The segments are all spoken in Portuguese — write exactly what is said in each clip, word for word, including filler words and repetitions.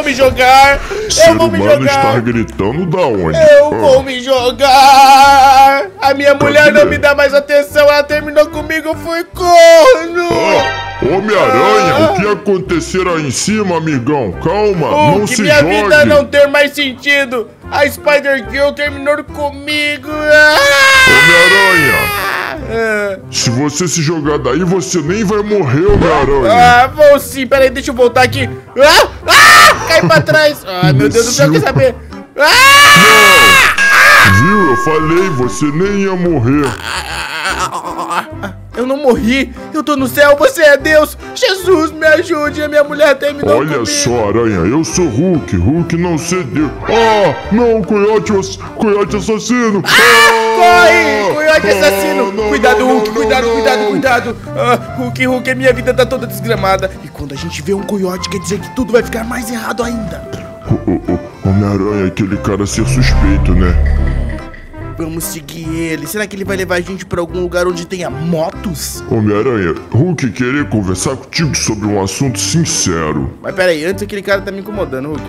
vou me jogar. Ser eu vou me jogar. Está gritando da onde? Eu ah. vou me jogar. A minha tá mulher não me dá mais atenção. Ela terminou comigo, eu fui corno. Ah. Homem-Aranha, ah. o que acontecer aí em cima, amigão? Calma, oh, não que se minha jogue. Vida não ter mais sentido. A Spider-Girl terminou comigo. Ah. Homem-Aranha. Ah. Se você se jogar daí, você nem vai morrer, Homem-Aranha. Ah, vou sim. Pera aí, deixa eu voltar aqui. Ah, ah, cai pra trás. Ah, meu Deus do céu, quer saber? Ah, não. Viu? Eu falei, você nem ia morrer. Eu não morri. Eu tô no céu, você é Deus. Jesus, me ajude. A minha mulher terminou Olha comigo. Só, Aranha, eu sou Hulk. Hulk não cedeu. Ah, não, coiote, coiote assassino. Ah! Corre! Coiote assassino! Não, cuidado, Hulk! Não, cuidado, não, cuidado, não. cuidado! Ah, Hulk, Hulk, minha vida tá toda desgramada. E quando a gente vê um coiote, quer dizer que tudo vai ficar mais errado ainda. Homem-Aranha é aquele cara a ser suspeito, né? Vamos seguir ele. Será que ele vai levar a gente pra algum lugar onde tenha motos? Homem-Aranha, Hulk queria conversar contigo sobre um assunto sincero. Mas pera aí, antes aquele cara tá me incomodando, Hulk.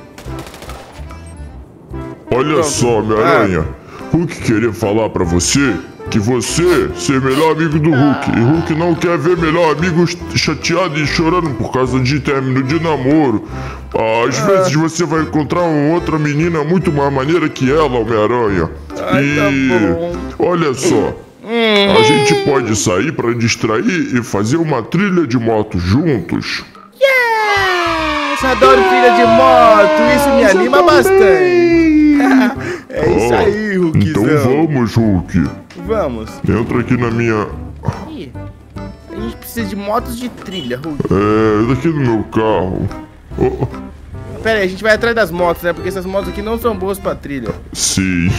Olha Pronto. só, Homem-Aranha. Ah. Hulk queria falar pra você que você ser melhor amigo do Hulk. E Hulk não quer ver melhor amigo chateado e chorando por causa de término de namoro. Às ah. vezes você vai encontrar uma outra menina muito mais maneira que ela, Homem-Aranha. E tá olha só, a gente pode sair pra distrair e fazer uma trilha de moto juntos. Yes! Adoro trilha de moto, isso me anima bastante. É isso aí, Hulkzão. Então vamos, Hulk. Vamos. Entra aqui na minha... Ih, a gente precisa de motos de trilha, Hulk. É, daqui do meu carro. Oh. Pera aí, a gente vai atrás das motos, né? Porque essas motos aqui não são boas pra trilha. Sim.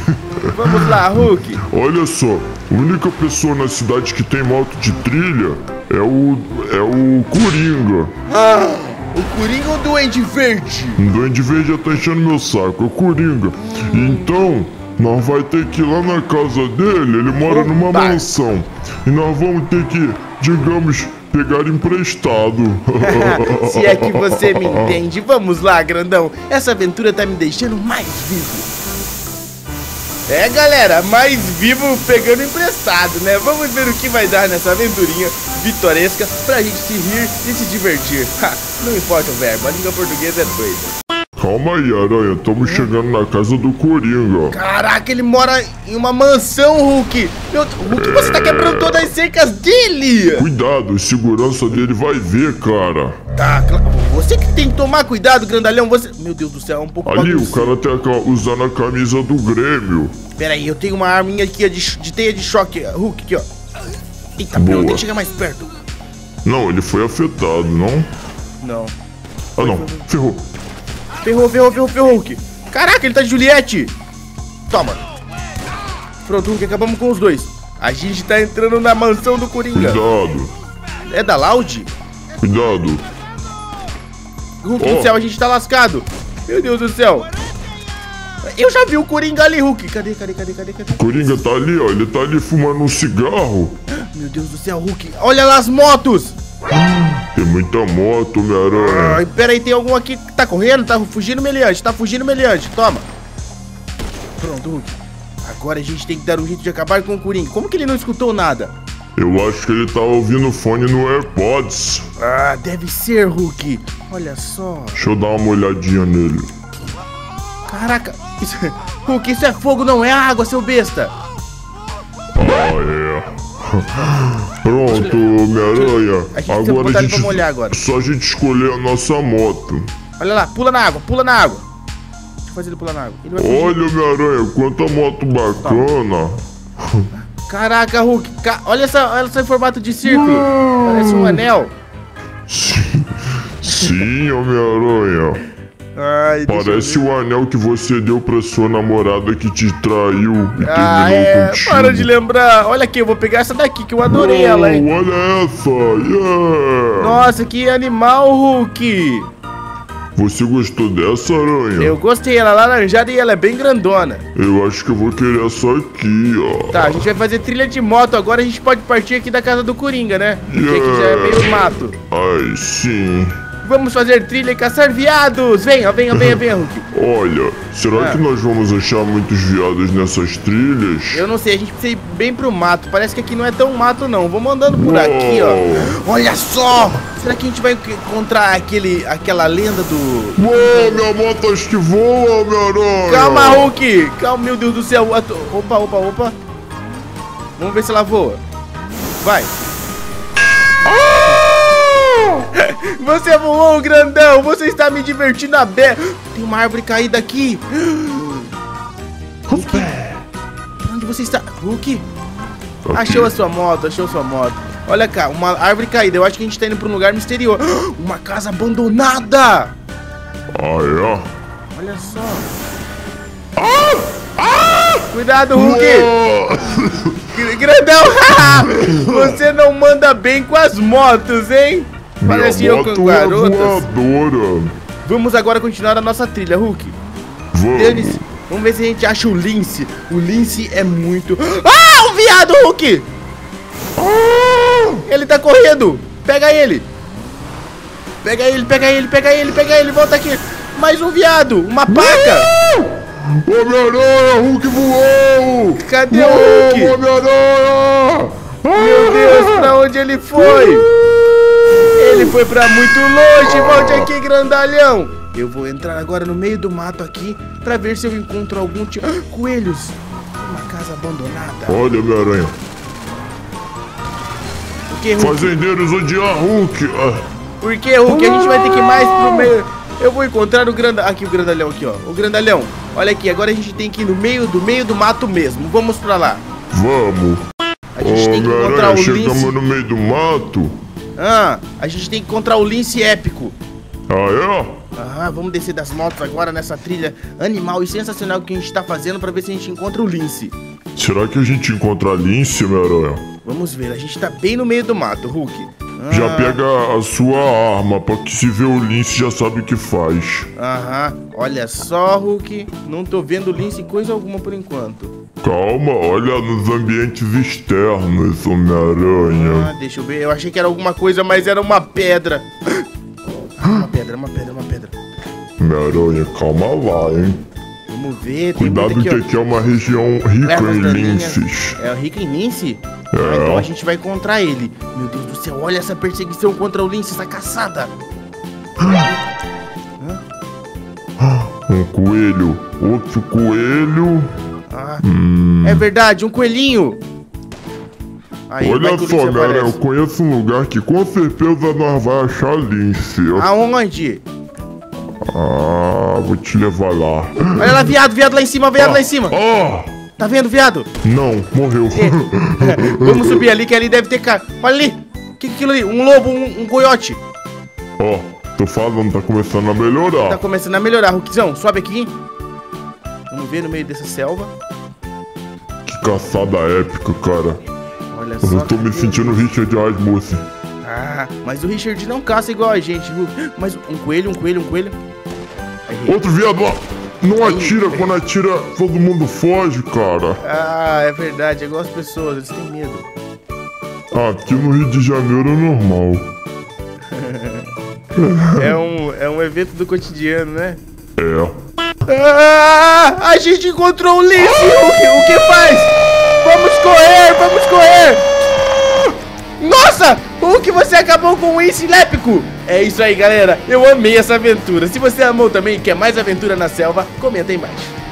Vamos lá, Hulk. Olha só, a única pessoa na cidade que tem moto de trilha é o... é o Coringa. Ah! O Coringa ou o Duende Verde? O Duende Verde já tá enchendo meu saco, é o Coringa. Hum. Então, nós vai ter que ir lá na casa dele, ele mora Opa. numa mansão. E nós vamos ter que, digamos, pegar emprestado. Se é que você me entende, vamos lá, grandão. Essa aventura tá me deixando mais vivo. É, galera, mais vivo pegando emprestado, né? Vamos ver o que vai dar nessa aventurinha vitoresca pra gente se rir e se divertir. Ha, não importa o verbo, a língua portuguesa é doida. Calma aí, Aranha, estamos hum? chegando na casa do Coringa. Caraca, ele mora em uma mansão, Hulk. Meu, Hulk, é... você tá quebrando todas as cercas dele. Cuidado, o segurança dele vai ver, cara. Tá, claro. Você que tem que tomar cuidado, grandalhão, você... Meu Deus do céu, é um pouco... Ali, bagunça. O cara tá usando a camisa do Grêmio. Pera aí, eu tenho uma arminha aqui de, de teia de choque, Hulk, aqui, ó. Eita, pera, eu tenho que chegar mais perto. Não, ele foi afetado, não? Não. Ah, não, ferrou. Ferrou, ferrou, ferrou, ferrou, Hulk. Caraca, ele tá de Juliette. Toma. Pronto, Hulk, acabamos com os dois. A gente tá entrando na mansão do Coringa. Cuidado. É da Loud? Cuidado. Hulk oh. do céu, a gente tá lascado. Meu Deus do céu. Eu já vi o Coringa ali, Hulk. Cadê, cadê, cadê, cadê, cadê? O Coringa tá ali, ó. Ele tá ali fumando um cigarro. Meu Deus do céu, Hulk. Olha lá as motos. Tem muita moto, Homem-Aranha. Ai, pera aí, tem algum aqui que tá correndo? Tá fugindo, meliante. Tá fugindo, meliante. Toma. Pronto, Hulk. Agora a gente tem que dar um jeito de acabar com o Coringa. Como que ele não escutou nada? Eu acho que ele tá ouvindo o fone no AirPods. Ah, deve ser, Hulk. Olha só. Deixa eu dar uma olhadinha nele. Caraca, isso... Hulk, isso é fogo, não é água, seu besta. Ah, é. Pronto, Homem-Aranha. Agora a gente... molhar agora. Só a gente escolher a nossa moto. Olha lá, pula na água, pula na água. Deixa eu fazer ele pular na água. Ele vai Olha, Homem-Aranha, quanta moto bacana. Toma. Caraca, Hulk, ca... olha essa, olha esse formato de círculo. Uou. Parece um anel. Sim, sim, Homem-Aranha. Parece o anel que você deu pra sua namorada que te traiu e ah, terminou é. contigo. Para de lembrar. Olha aqui, eu vou pegar essa daqui que eu adorei Uou, ela, hein. Olha essa, yeah. Nossa, que animal, Hulk. Você gostou dessa, Aranha? Eu gostei, ela é laranjada e ela é bem grandona. Eu acho que eu vou querer essa aqui, ó. Tá, a gente vai fazer trilha de moto, agora a gente pode partir aqui da casa do Coringa, né? Yeah. Que aqui já é meio mato. Ai, sim. Vamos fazer trilha e caçar viados. Venha, venha, venha, venha, Hulk. Olha, será ah. que nós vamos achar muitos viados nessas trilhas? Eu não sei, a gente precisa ir bem pro mato. Parece que aqui não é tão mato não. Vamos andando por Uou. aqui, ó. Olha só! Será que a gente vai encontrar aquele, aquela lenda do... Uou, minha moto acho que voa, minha aranha. Calma, Hulk! Calma, meu Deus do céu. Opa, opa, opa. Vamos ver se ela voa. Vai. Você voou, grandão! Você está me divertindo a bé! Tem uma árvore caída aqui! Hulk! Onde você está? Hulk! Achou a sua moto, achou a sua moto. Olha cá, uma árvore caída. Eu acho que a gente está indo para um lugar misterioso. Uma casa abandonada! Olha! Olha só! Ah! Ah! Cuidado, Hulk! Uou. Grandão! Você não manda bem com as motos, hein? Parece eu com garotas. Vamos agora continuar a nossa trilha, Hulk. Vamos. Vamos ver se a gente acha o lince. O lince é muito... Ah, o viado, Hulk! Ah, ele tá correndo. Pega ele. Pega ele, pega ele, pega ele, pega ele. Volta aqui. Mais um viado. Uma paca. Homem-Aranha, Hulk voou. Cadê o Hulk? Homem-Aranha. Meu Deus, pra onde ele foi? Ele foi pra muito longe, volte aqui, grandalhão. Eu vou entrar agora no meio do mato aqui pra ver se eu encontro algum tipo... Ah, coelhos, uma casa abandonada. Olha, minha aranha. O que, Hulk? Fazendeiros odiar Hulk. Por que, Hulk? A gente vai ter que ir mais pro meio... Eu vou encontrar o grandalhão... Aqui, o grandalhão, aqui, ó. O grandalhão, olha aqui, agora a gente tem que ir no meio do meio do mato mesmo. Vamos pra lá. Vamos. A gente oh, tem que encontrar aranha, o chegamos lince... no meio do mato. Ah, a gente tem que encontrar o lince épico. Ah, é? Ah, vamos descer das motos agora nessa trilha animal e sensacional que a gente tá fazendo pra ver se a gente encontra o lince. Será que a gente encontra lince, meu herói? Vamos ver, a gente tá bem no meio do mato, Hulk. Ah. Já pega a sua arma, pra que se vê o lince já sabe o que faz. Aham, olha só, Hulk, não tô vendo lince coisa alguma por enquanto. Calma, olha nos ambientes externos, Homem-Aranha. Ah, deixa eu ver, eu achei que era alguma coisa, mas era uma pedra. Uma pedra, uma pedra, uma pedra. Homem-Aranha, calma lá, hein. Vamos ver, tem Cuidado aqui, que ó. aqui é uma região rica é, em linces. É rica em lince? É. Ah, então a gente vai encontrar ele. Meu Deus do céu, olha essa perseguição contra o lince, essa caçada. Um coelho, outro coelho. Ah, hum. É verdade, um coelhinho. Aí, olha só, galera, eu conheço um lugar que com certeza nós vamos achar lince. Aonde? Ah, vou te levar lá. Olha lá, viado, viado lá em cima, viado ah, lá em cima. Ah. Tá vendo, viado? Não, morreu. É. Vamos subir ali, que ali deve ter cara. Olha ali, o que é aquilo ali? Um lobo, um, um coiote. Ó, oh, tô falando, tá começando a melhorar. Tá começando a melhorar, Hulkzão, sobe aqui. Vamos ver no meio dessa selva. Que caçada épica, cara. Olha só. Eu tô me sentindo Richard Asmussen. Ah, mas o Richard não caça igual a gente, Hulk. Mas um coelho, um coelho, um coelho. Aí. Outro viado. Não atira, aí. Quando atira todo mundo foge, cara. Ah, é verdade, é igual as pessoas, eles têm medo. Aqui no Rio de Janeiro é normal. é, um, é um evento do cotidiano, né? É. Ah, a gente encontrou o lince. O, o que faz? Vamos correr, vamos correr. Nossa, o que você acabou com o lince épico? É isso aí, galera, eu amei essa aventura. Se você amou também e quer mais aventura na selva, comenta aí embaixo.